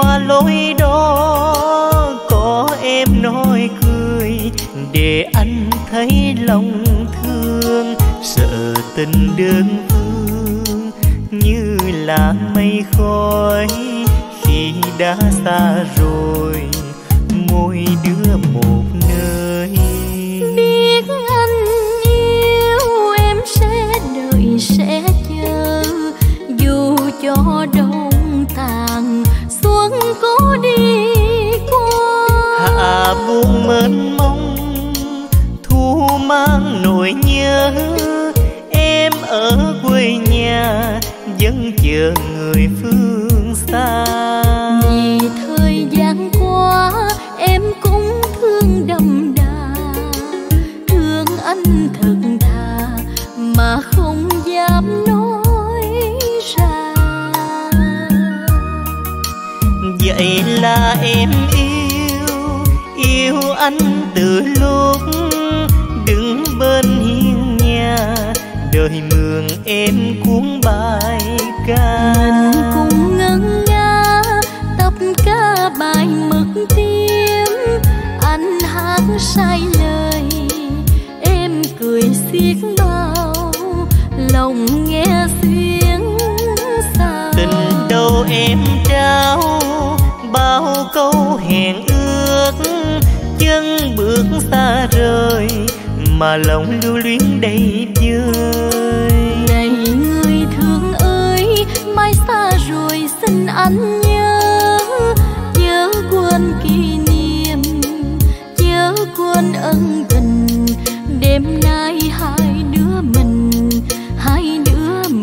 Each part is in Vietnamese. qua lối đó có em nói cười để anh thấy lòng thương, sợ tình đơn phương như là mây khói khi đã xa rồi mỗi đứa một nơi. Biết anh yêu em sẽ đợi sẽ chờ, dù cho đông tàn xuân có đi qua. Hạ buông mênh mông thu mang nỗi nhớ, em ở quê nhà vẫn chờ người phương xa. Vì thời gian qua em cũng thương đậm đà, thương anh thật thà mà không dám nói ra. Vậy là em yêu anh từ lúc đứng bên hiên nhà, đời mường em cuốn bài ca. Mình cùng ngân nga tập ca bài mực tím, anh hát sai lời em cười xiết bao lòng nghe xuyến xa. Tình đâu em trao bao câu hẹn ước, chân bước xa rời mà lòng lưu luyến đầy vơi. Này người thương ơi, mai xa rồi xin anh nhớ, nhớ quên kỷ niệm, nhớ quên ân tình. Đêm nay hai đứa mình yêu nhau.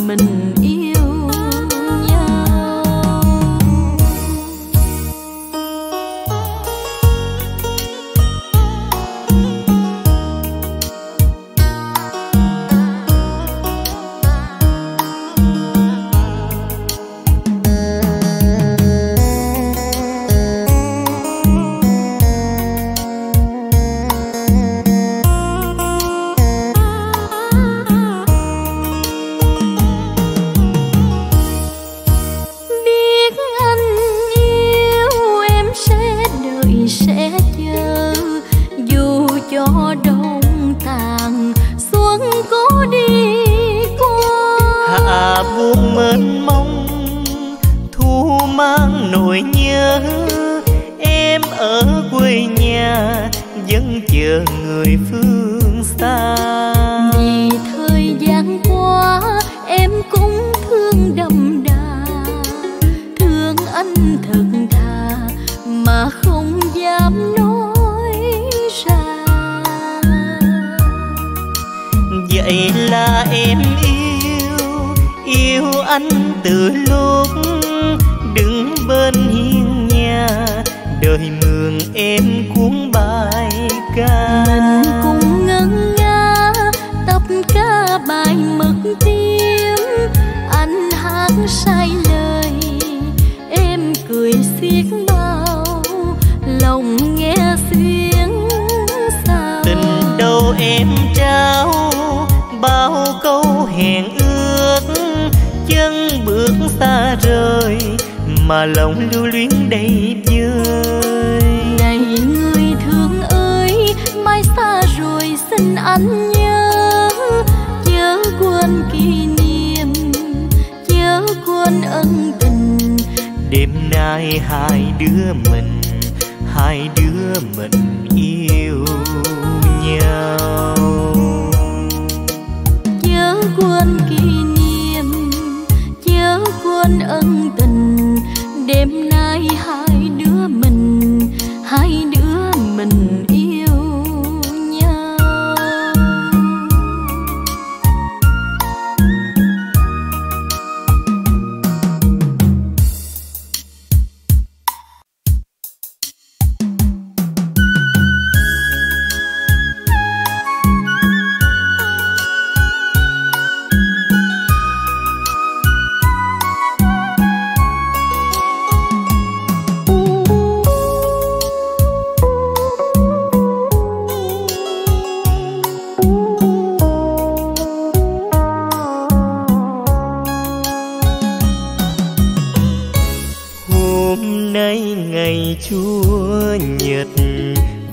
ngay ngày chúa nhật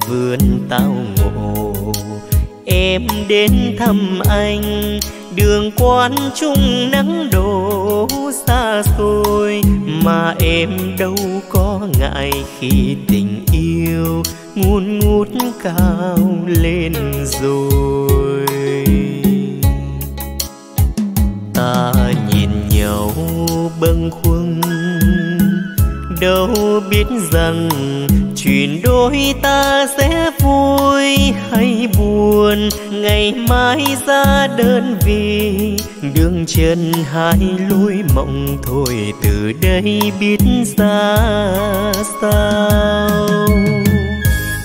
vườn tao ngộ. Em đến thăm anh đường quan trung nắng đổ xa xôi, mà em đâu có ngại khi tình yêu ngùn ngút cao lên rồi. Ta nhìn nhau bâng khuâng, đâu biết rằng chuyện đôi ta sẽ vui hay buồn. Ngày mai ra đơn vị đường chân hai lối mộng, thôi từ đây biết ra sao.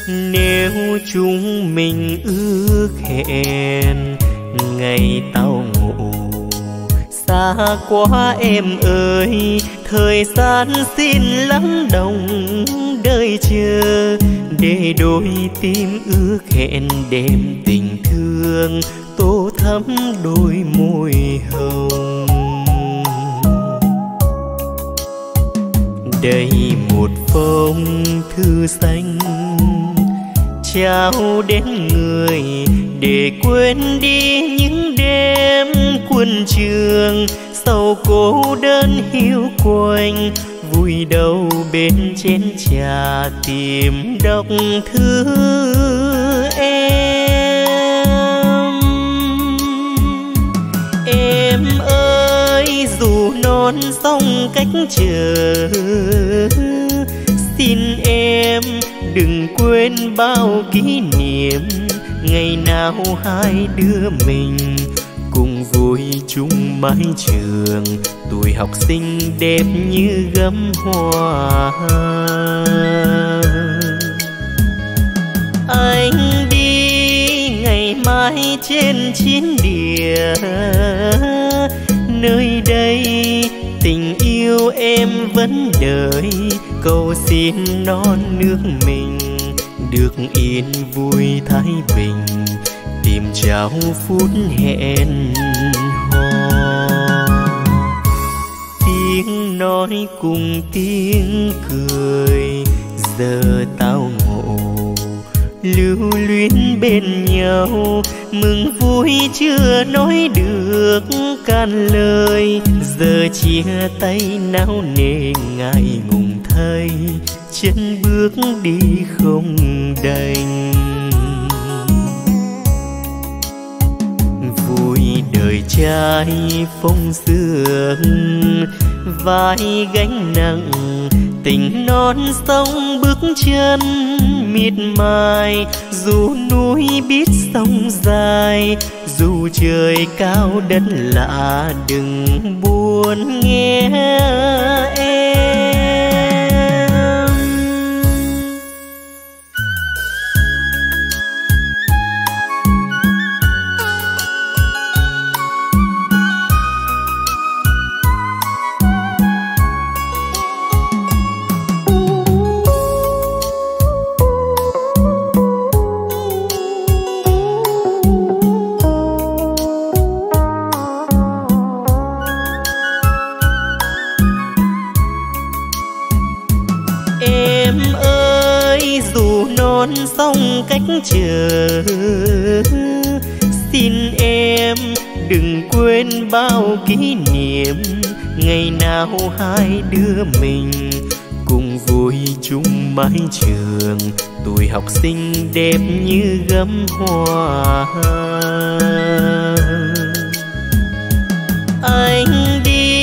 Nếu chúng mình ước hẹn ngày tao ngộ, xa quá em ơi, thời gian xin lắng đồng đời chờ, để đôi tim ước hẹn đêm tình thương tô thắm đôi môi hồng. Đây một phong thư xanh trao đến người, để quên đi những đêm quân trường sầu cô đơn hiu quạnh. Vui đâu bên chén trà tìm đọc thư em. Em ơi dù non sông cách trở, xin em đừng quên bao kỷ niệm ngày nào hai đứa mình cùng vui chung mái trường, tuổi học sinh đẹp như gấm hoa. Anh đi ngày mai trên chiến địa, nơi đây tình yêu em vẫn đợi, cầu xin non nước mình được yên vui thái bình, tìm trao phút hẹn hò. Tiếng nói cùng tiếng cười giờ tao ngộ, lưu luyến bên nhau mừng vui chưa nói được cạn lời. Giờ chia tay nao nề ngại ngùng thấy chân bước đi không đành. Vui đời trai phong sương vai gánh nặng, tình non sông bước chân miệt mài. Dù núi biết sông dài, dù trời cao đất lạ, đừng buồn nghe em. Sông cách trở, xin em đừng quên bao kỷ niệm ngày nào hai đứa mình cùng vui chung mái trường, tuổi học sinh đẹp như gấm hoa. Anh đi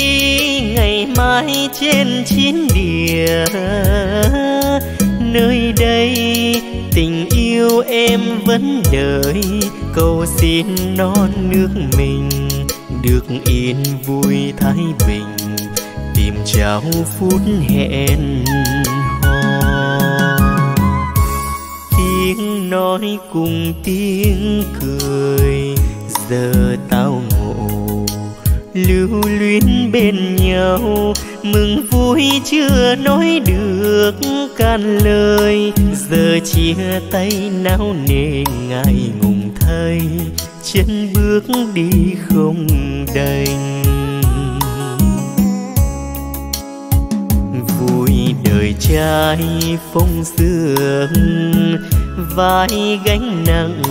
ngày mai trên chiến địa, nơi đây tình yêu em vẫn đợi, cầu xin non nước mình được yên vui thái bình, tìm trao phút hẹn hò. Tiếng nói cùng tiếng cười giờ tao ngộ, lưu luyến bên nhau mừng vui chưa nói được cạn lời. Giờ chia tay nao nề ngại ngùng thấy chân bước đi không đành. Vui đời đời trai phong sương vai gánh nặng,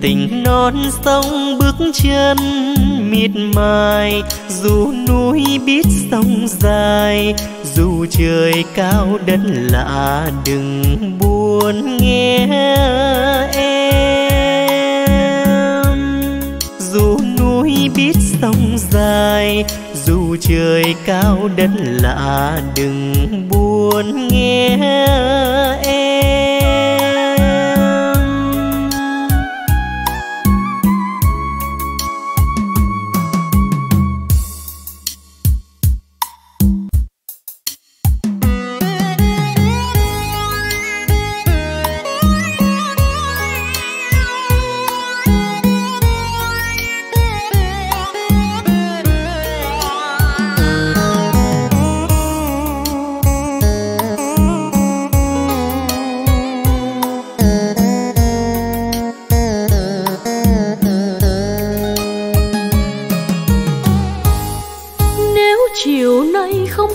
tình non sông bước chân miệt mài, dù núi biết sông dài, dù trời cao đất lạ đừng buồn nghe em. Dù núi biết sông dài, dù trời cao đất lạ đừng buồn nghe em. Không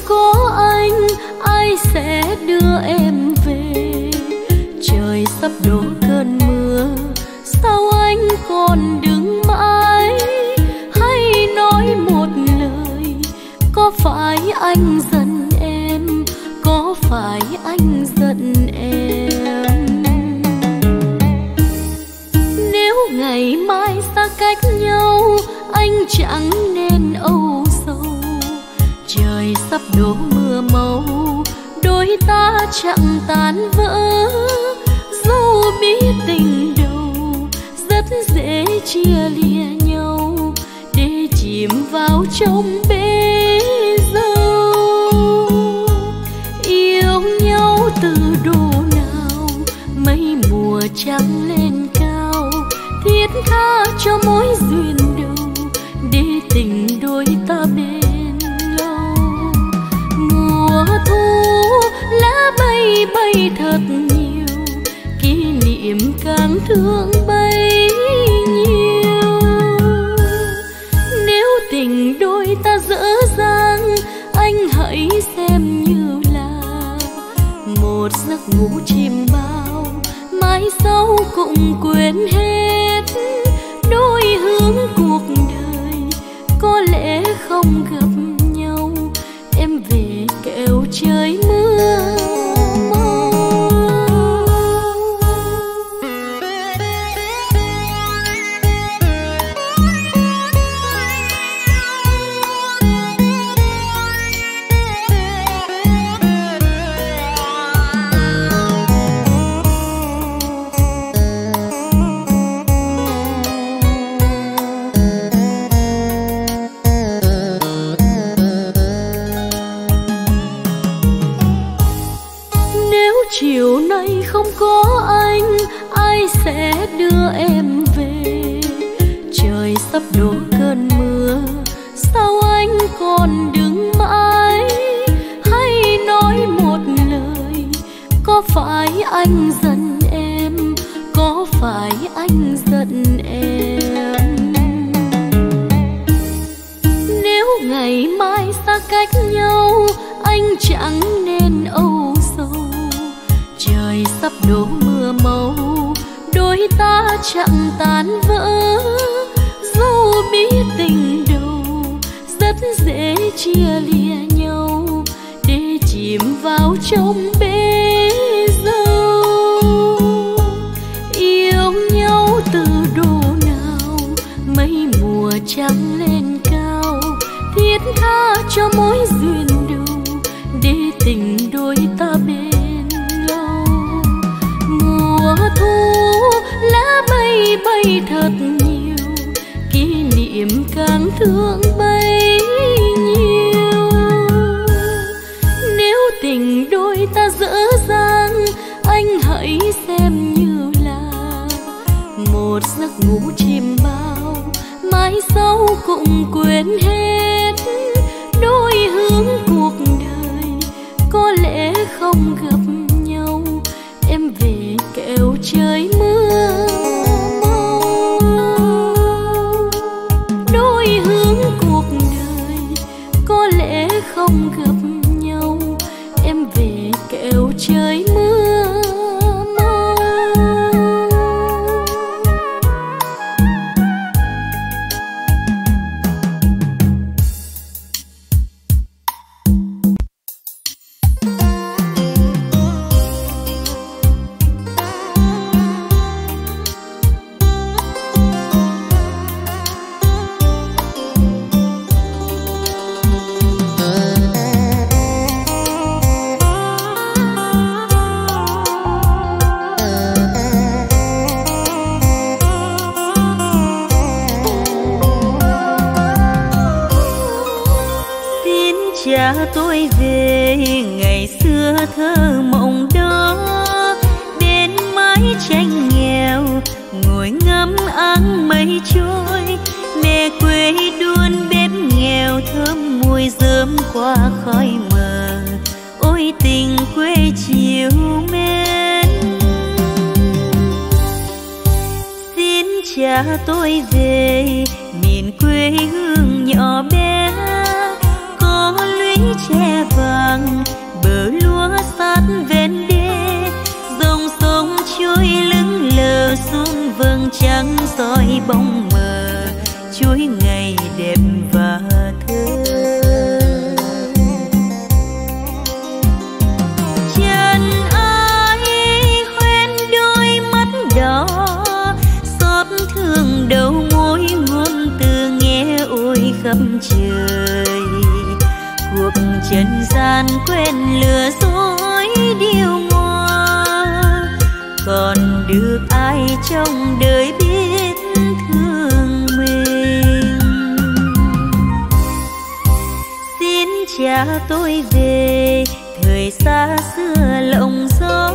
gặp nhau em về trời mưa mau. Tôi về ngày xưa thơ mộng đó, đến mái tranh nghèo ngồi ngắm áng mây trôi. Mẹ quê đun bếp nghèo thơm mùi rơm qua khói mờ, ôi tình quê chiều mến. Xin cha tôi về miền quê hương nhỏ bé, che vàng bờ lúa sát ven đê, dòng sông trôi lững lờ xuống vầng trăng soi bóng mờ chuối ngày đẹp và thơ. Chân ai hoen đôi mắt đỏ xót thương đầu môi, ngôn từ nghe ôi khắp trời. Cuộc trần gian quên lừa dối điêu ngoa, còn được ai trong đời biết thương mình. Xin cha tôi về thời xa xưa lộng gió,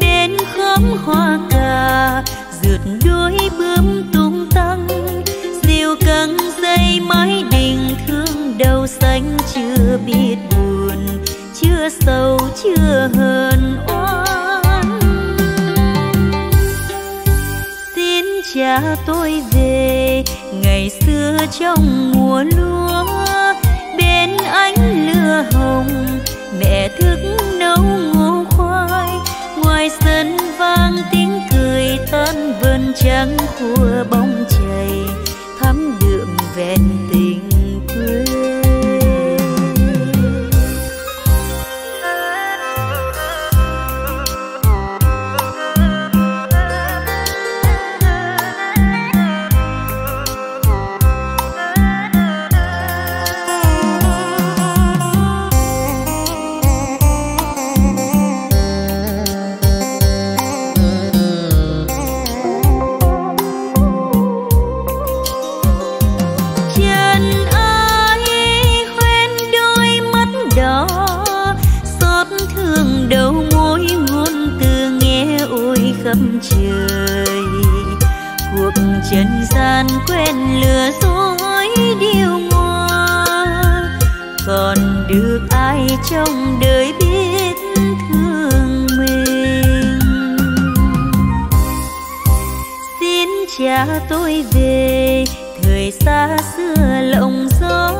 đến khóm hoa cà rượt đuôi bướm tung tăng, diều căng dây mái đình thương đầu xanh chưa biết buồn, chưa sầu chưa hờn oán. Xin cha tôi về ngày xưa trong mùa lúa, bên ánh lửa hồng mẹ thức nấu ngô khoai, ngoài sân vang tiếng cười tan vườn trắng khua bóng chày thắm đượm vẹn tình. Trời cuộc trần gian quên lừa dối điêu ngoa, còn được ai trong đời biết thương mình. Xin cha tôi về thời xa xưa lộng gió,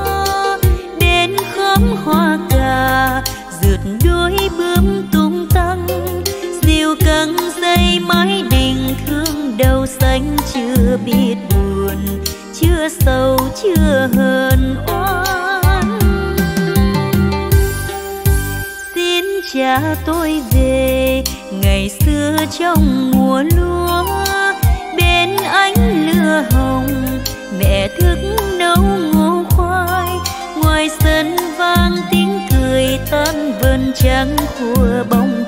đến khóm hoa cà rượt đuôi bướm tung tăng, diều căng dây mái đình thương đầu xanh chưa biết buồn, chưa sầu chưa hờn oán. Xin cha tôi về ngày xưa trong mùa lúa, bên ánh lửa hồng mẹ thức nấu ngô khoai, ngoài sân vang tiếng cười tan vườn trắng khua bóng